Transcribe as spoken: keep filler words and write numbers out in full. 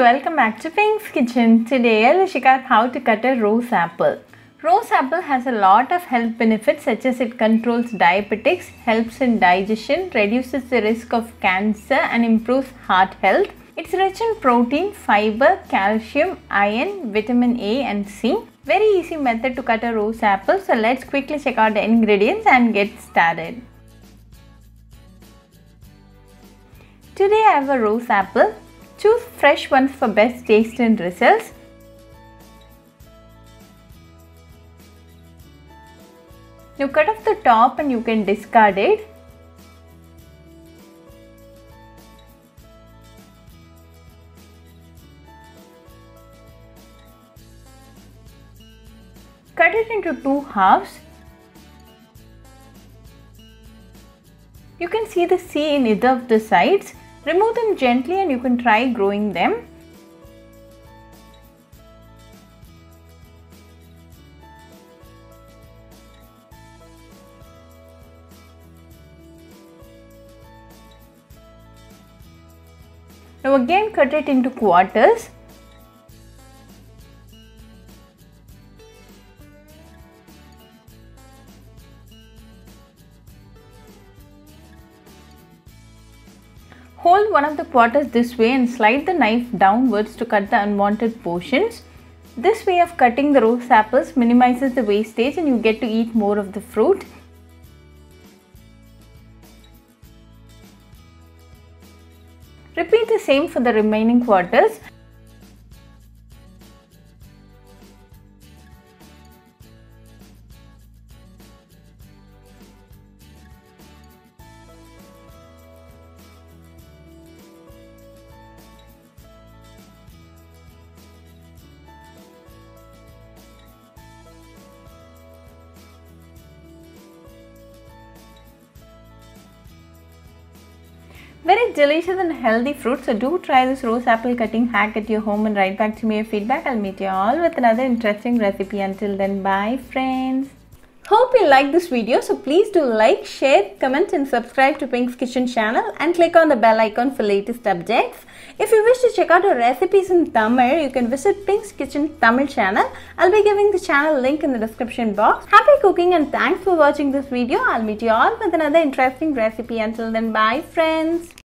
welcome back to Pinks Kitchen. Today I will show you how to cut a rose apple. Rose apple has a lot of health benefits such as it controls diabetics, helps in digestion, reduces the risk of cancer and improves heart health. It's rich in protein, fiber, calcium, iron, vitamin A and C. Very easy method to cut a rose apple. So let's quickly check out the ingredients and get started. Today I have a rose apple. Choose fresh ones for best taste and results. You cut off the top and you can discard it. Cut it into two halves. You can see the seed in either of the sides. Remove them gently and you can try growing them. Now again cut it into quarters. Hold one of the quarters this way and slide the knife downwards to cut the unwanted portions. This way of cutting the rose apples minimizes the wastage and you get to eat more of the fruit. Repeat the same for the remaining quarters. Very delicious and healthy fruit, so do try this rose apple cutting hack at your home and write back to me your feedback. I'll meet you all with another interesting recipe. Until then, bye friends. Hope you liked this video, so please do like, share, comment and subscribe to Pinks Kitchen channel and click on the bell icon for latest updates. If you wish to check out our recipes in Tamil, you can visit Pinks Kitchen Tamil channel. I'll be giving the channel link in the description box. Happy cooking and thanks for watching this video. I'll meet you all with another interesting recipe. Until then, bye friends.